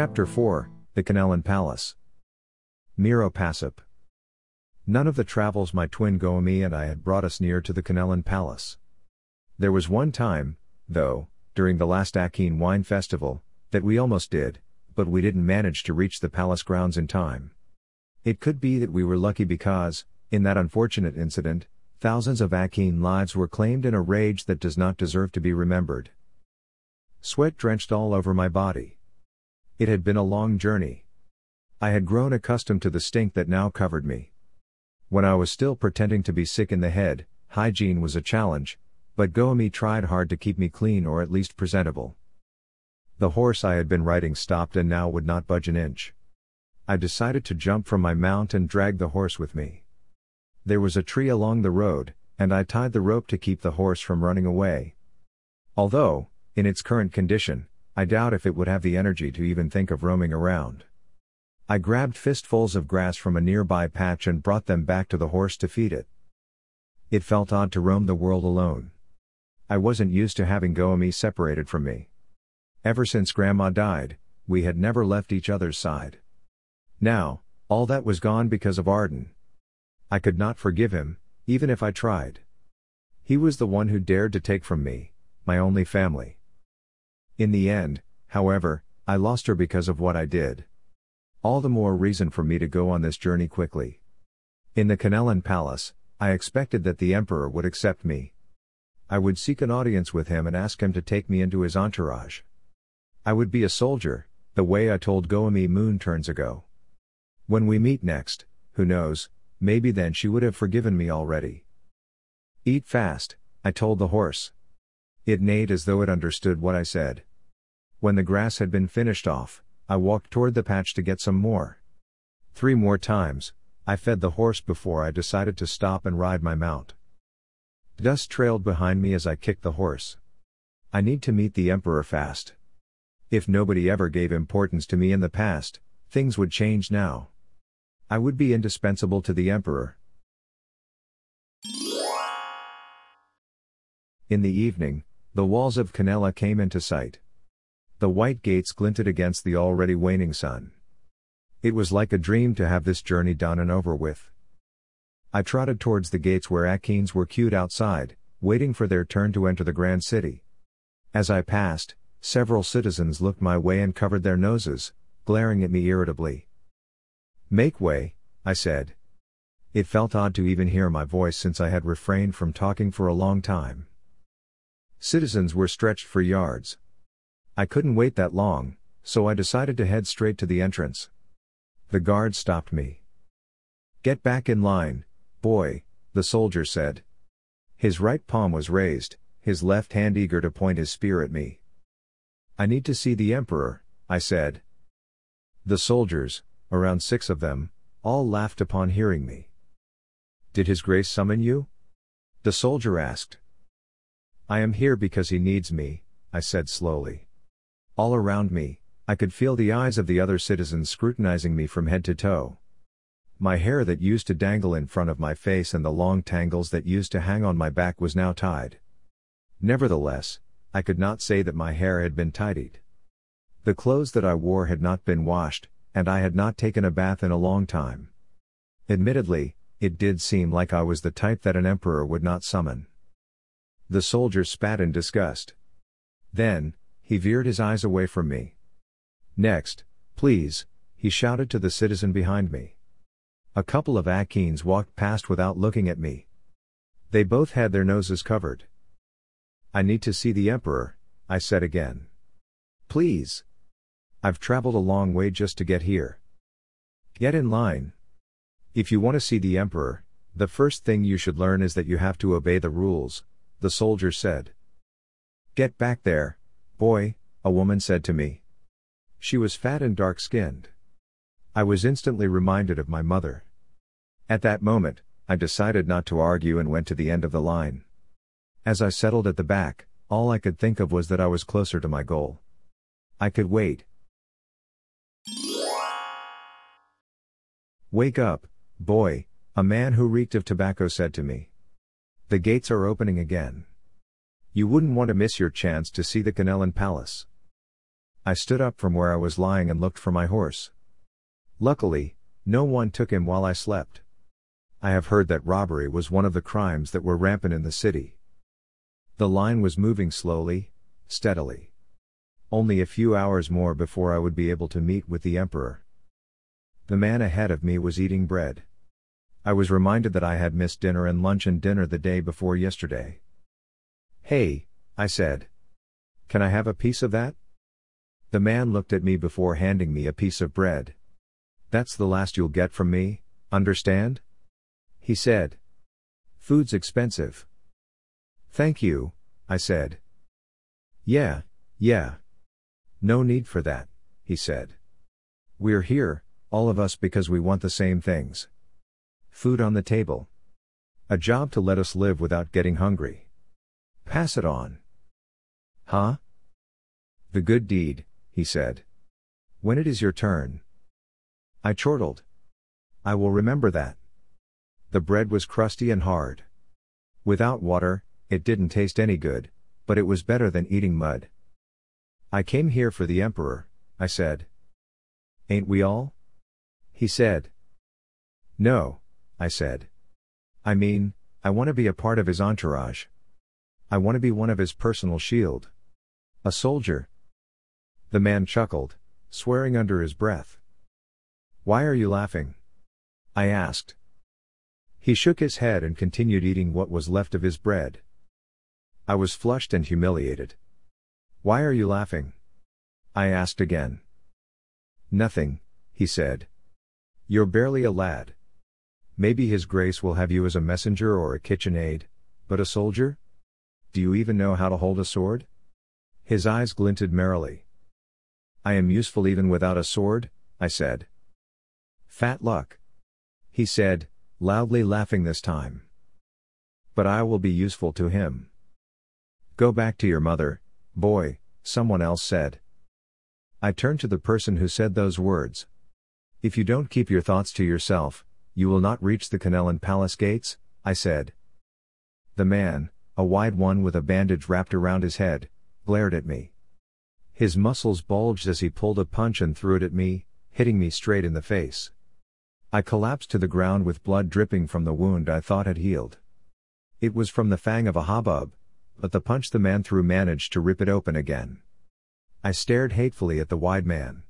Chapter 4, The Kanelan Palace. Miroe Pasap. None of the travels my twin Goami and I had brought us near to the Kanelan Palace. There was one time, though, during the last Akeen wine festival, that we almost did, but we didn't manage to reach the palace grounds in time. It could be that we were lucky because, in that unfortunate incident, thousands of Akeen lives were claimed in a rage that does not deserve to be remembered. Sweat drenched all over my body. It had been a long journey. I had grown accustomed to the stink that now covered me. When I was still pretending to be sick in the head, hygiene was a challenge, but Goami tried hard to keep me clean or at least presentable. The horse I had been riding stopped and now would not budge an inch. I decided to jump from my mount and drag the horse with me. There was a tree along the road, and I tied the rope to keep the horse from running away. Although, in its current condition, I doubt if it would have the energy to even think of roaming around. I grabbed fistfuls of grass from a nearby patch and brought them back to the horse to feed it. It felt odd to roam the world alone. I wasn't used to having Goami separated from me. Ever since Grandma died, we had never left each other's side. Now, all that was gone because of Arden. I could not forgive him, even if I tried. He was the one who dared to take from me, my only family. In the end, however, I lost her because of what I did. All the more reason for me to go on this journey quickly. In the Kanelan Palace, I expected that the Emperor would accept me. I would seek an audience with him and ask him to take me into his entourage. I would be a soldier, the way I told Goami moon turns ago. When we meet next, who knows, maybe then she would have forgiven me already. Eat fast, I told the horse. It neighed as though it understood what I said. When the grass had been finished off, I walked toward the patch to get some more. 3 more times, I fed the horse before I decided to stop and ride my mount. Dust trailed behind me as I kicked the horse. I need to meet the Emperor fast. If nobody ever gave importance to me in the past, things would change now. I would be indispensable to the Emperor. In the evening, the walls of Kanelan came into sight. The white gates glinted against the already waning sun. It was like a dream to have this journey done and over with. I trotted towards the gates where Akeens were queued outside, waiting for their turn to enter the grand city. As I passed, several citizens looked my way and covered their noses, glaring at me irritably. "Make way," I said. It felt odd to even hear my voice since I had refrained from talking for a long time. Citizens were stretched for yards. I couldn't wait that long, so I decided to head straight to the entrance. The guard stopped me. "Get back in line, boy," the soldier said. His right palm was raised, his left hand eager to point his spear at me. "I need to see the Emperor," I said. The soldiers, around 6 of them, all laughed upon hearing me. "Did His Grace summon you?" the soldier asked. "I am here because he needs me," I said slowly. All around me, I could feel the eyes of the other citizens scrutinizing me from head to toe. My hair that used to dangle in front of my face and the long tangles that used to hang on my back was now tied. Nevertheless, I could not say that my hair had been tidied. The clothes that I wore had not been washed, and I had not taken a bath in a long time. Admittedly, it did seem like I was the type that an emperor would not summon. The soldier spat in disgust. Then, he veered his eyes away from me. "Next, please," he shouted to the citizen behind me. A couple of Akeens walked past without looking at me. They both had their noses covered. "I need to see the Emperor," I said again. "Please. I've traveled a long way just to get here." "Get in line. If you want to see the Emperor, the first thing you should learn is that you have to obey the rules," the soldier said. "Get back there, boy," a woman said to me. She was fat and dark-skinned. I was instantly reminded of my mother. At that moment, I decided not to argue and went to the end of the line. As I settled at the back, all I could think of was that I was closer to my goal. I could wait. "Wake up, boy," a man who reeked of tobacco said to me. "The gates are opening again. You wouldn't want to miss your chance to see the Kanelan Palace." I stood up from where I was lying and looked for my horse. Luckily, no one took him while I slept. I have heard that robbery was one of the crimes that were rampant in the city. The line was moving slowly, steadily. Only a few hours more before I would be able to meet with the emperor. The man ahead of me was eating bread. I was reminded that I had missed dinner and lunch and dinner the day before yesterday. "Hey," I said. "Can I have a piece of that?" The man looked at me before handing me a piece of bread. "That's the last you'll get from me, understand?" he said. "Food's expensive." "Thank you," I said. Yeah. "No need for that," he said. "We're here, all of us, because we want the same things. Food on the table. A job to let us live without getting hungry. Pass it on." "Huh?" "The good deed," he said. "When it is your turn." I chortled. "I will remember that." The bread was crusty and hard. Without water, it didn't taste any good, but it was better than eating mud. "I came here for the emperor," I said. "Ain't we all?" he said. "No," I said. "I mean, I want to be a part of his entourage. I want to be one of his personal shield. A soldier." The man chuckled, swearing under his breath. "Why are you laughing?" I asked. He shook his head and continued eating what was left of his bread. I was flushed and humiliated. "Why are you laughing?" I asked again. "Nothing," he said. "You're barely a lad. Maybe His Grace will have you as a messenger or a kitchen aid, but a soldier? Do you even know how to hold a sword?" His eyes glinted merrily. "I am useful even without a sword," I said. "Fat luck," he said, loudly laughing this time. "But I will be useful to him." "Go back to your mother, boy," someone else said. I turned to the person who said those words. "If you don't keep your thoughts to yourself, you will not reach the Kanelan Palace gates," I said. The man, a wide one with a bandage wrapped around his head, glared at me. His muscles bulged as he pulled a punch and threw it at me, hitting me straight in the face. I collapsed to the ground with blood dripping from the wound I thought had healed. It was from the fang of a habub, but the punch the man threw managed to rip it open again. I stared hatefully at the wide man.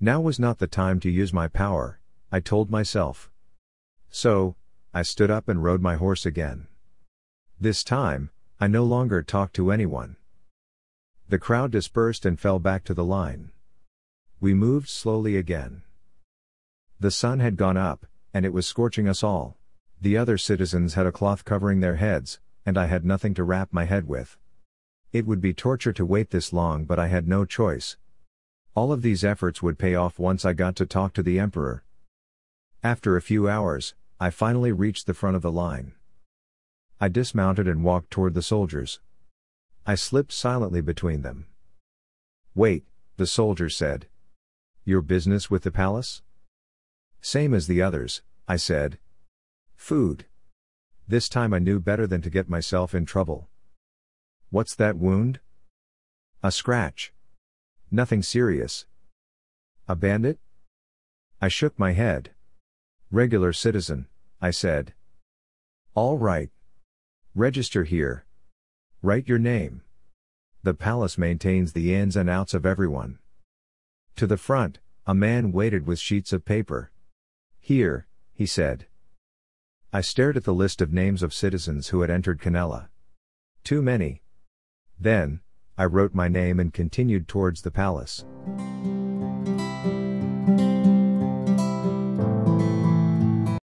Now was not the time to use my power, I told myself. So, I stood up and rode my horse again. This time, I no longer talked to anyone. The crowd dispersed and fell back to the line. We moved slowly again. The sun had gone up, and it was scorching us all. The other citizens had a cloth covering their heads, and I had nothing to wrap my head with. It would be torture to wait this long, but I had no choice. All of these efforts would pay off once I got to talk to the emperor. After a few hours, I finally reached the front of the line. I dismounted and walked toward the soldiers. I slipped silently between them. "Wait," the soldier said. "Your business with the palace?" "Same as the others," I said. "Food." This time I knew better than to get myself in trouble. "What's that wound?" "A scratch. Nothing serious." "A bandit?" I shook my head. "Regular citizen," I said. "All right. Register here. Write your name. The palace maintains the ins and outs of everyone." To the front, a man waited with sheets of paper. "Here," he said. I stared at the list of names of citizens who had entered Kanela. Too many. Then, I wrote my name and continued towards the palace.